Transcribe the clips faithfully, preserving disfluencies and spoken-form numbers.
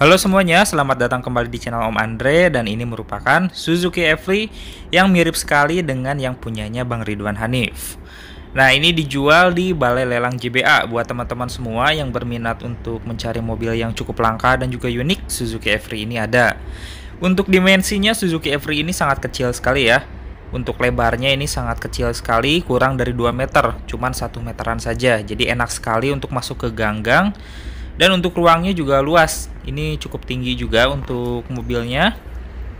Halo semuanya, selamat datang kembali di channel Om Andre, dan ini merupakan Suzuki Every yang mirip sekali dengan yang punyanya Bang Ridwan Hanif. Nah, ini dijual di Balai Lelang J B A. Buat teman-teman semua yang berminat untuk mencari mobil yang cukup langka dan juga unik, Suzuki Every ini ada. Untuk dimensinya, Suzuki Every ini sangat kecil sekali ya. Untuk lebarnya ini sangat kecil sekali, kurang dari dua meter, cuman satu meteran saja. Jadi enak sekali untuk masuk ke ganggang. Dan untuk ruangnya juga luas, ini cukup tinggi juga untuk mobilnya.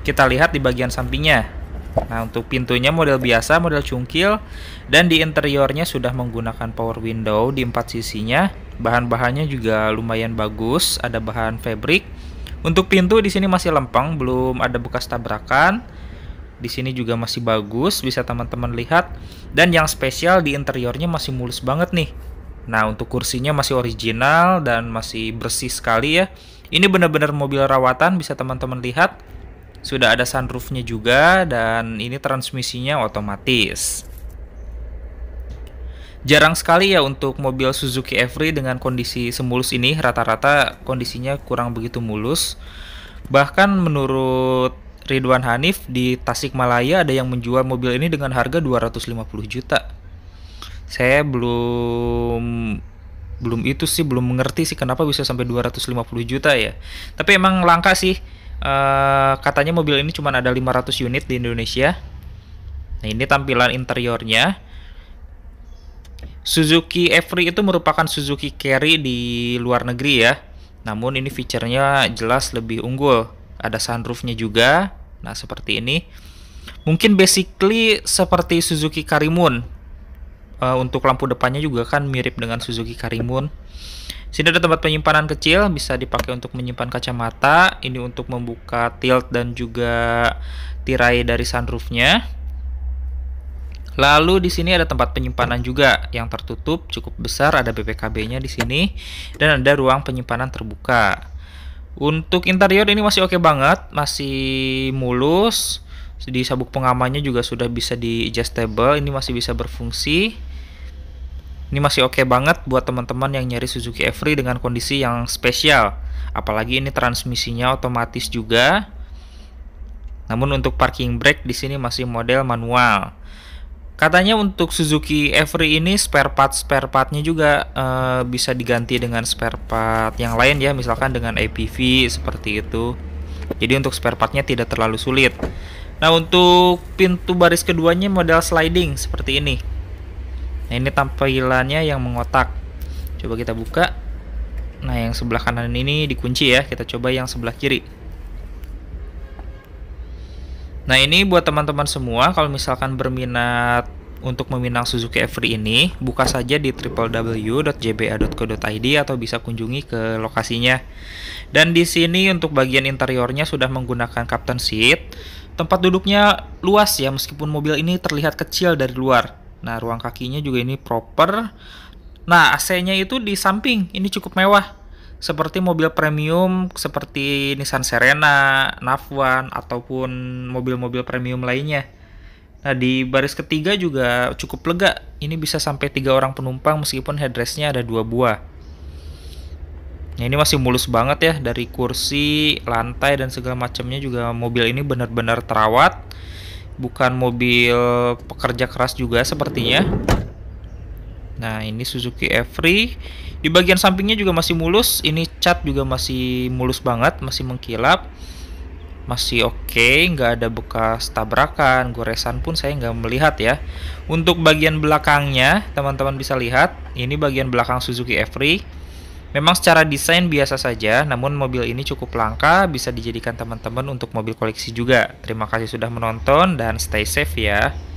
Kita lihat di bagian sampingnya. Nah, untuk pintunya model biasa, model cungkil. Dan di interiornya sudah menggunakan power window di empat sisinya. Bahan-bahannya juga lumayan bagus, ada bahan fabric. Untuk pintu di sini masih lempeng, belum ada bekas tabrakan. Di sini juga masih bagus, bisa teman-teman lihat. Dan yang spesial di interiornya masih mulus banget nih. Nah, untuk kursinya masih original dan masih bersih sekali ya. Ini benar-benar mobil rawatan, bisa teman-teman lihat. Sudah ada sunroofnya juga, dan ini transmisinya otomatis. Jarang sekali ya untuk mobil Suzuki Every dengan kondisi semulus ini. Rata-rata kondisinya kurang begitu mulus. Bahkan menurut Ridwan Hanif, di Tasikmalaya ada yang menjual mobil ini dengan harga dua ratus lima puluh juta. Saya belum belum itu sih belum mengerti sih kenapa bisa sampai dua ratus lima puluh juta ya. Tapi emang langka sih. E, katanya mobil ini cuma ada lima ratus unit di Indonesia. Nah, ini tampilan interiornya. Suzuki Every itu merupakan Suzuki Carry di luar negeri ya. Namun ini fiturnya jelas lebih unggul. Ada sunroofnya juga. Nah, seperti ini. Mungkin basically seperti Suzuki Karimun. Uh, untuk lampu depannya juga kan mirip dengan Suzuki Karimun. Sini ada tempat penyimpanan kecil, bisa dipakai untuk menyimpan kacamata. Ini untuk membuka tilt dan juga tirai dari sunroofnya. Lalu di sini ada tempat penyimpanan juga yang tertutup, cukup besar. Ada B P K B-nya di sini dan ada ruang penyimpanan terbuka. Untuk interior ini masih oke banget, masih mulus. Di sabuk pengamannya juga sudah bisa di adjustable, ini masih bisa berfungsi. Ini masih oke banget buat teman-teman yang nyari Suzuki Every dengan kondisi yang spesial. Apalagi ini transmisinya otomatis juga. Namun untuk parking brake di sini masih model manual. Katanya untuk Suzuki Every ini spare part spare partnya juga e, bisa diganti dengan spare part yang lain ya, misalkan dengan A P V seperti itu. Jadi untuk spare partnya tidak terlalu sulit. Nah, untuk pintu baris keduanya model sliding seperti ini. Nah, ini tampilannya yang mengotak. Coba kita buka. Nah, yang sebelah kanan ini dikunci ya. Kita coba yang sebelah kiri. Nah, ini buat teman-teman semua kalau misalkan berminat untuk meminang Suzuki Every ini, buka saja di w w w titik j b a titik co titik i d atau bisa kunjungi ke lokasinya. Dan di sini untuk bagian interiornya sudah menggunakan captain seat. Tempat duduknya luas ya, meskipun mobil ini terlihat kecil dari luar. Nah, ruang kakinya juga ini proper. Nah, A C-nya itu di samping, ini cukup mewah. Seperti mobil premium, seperti Nissan Serena, Nav one, ataupun mobil-mobil premium lainnya. Nah, di baris ketiga juga cukup lega. Ini bisa sampai tiga orang penumpang meskipun headrestnya ada dua buah. Nah, ini masih mulus banget ya, dari kursi, lantai, dan segala macamnya juga mobil ini benar-benar terawat. Bukan mobil pekerja keras juga sepertinya. Nah, ini Suzuki Every. Di bagian sampingnya juga masih mulus. Ini cat juga masih mulus banget, masih mengkilap. Masih oke, okay. Nggak ada bekas tabrakan, goresan pun saya nggak melihat ya. Untuk bagian belakangnya, teman-teman bisa lihat. Ini bagian belakang Suzuki Every. Memang secara desain biasa saja, namun mobil ini cukup langka, bisa dijadikan teman-teman untuk mobil koleksi juga. Terima kasih sudah menonton dan stay safe ya.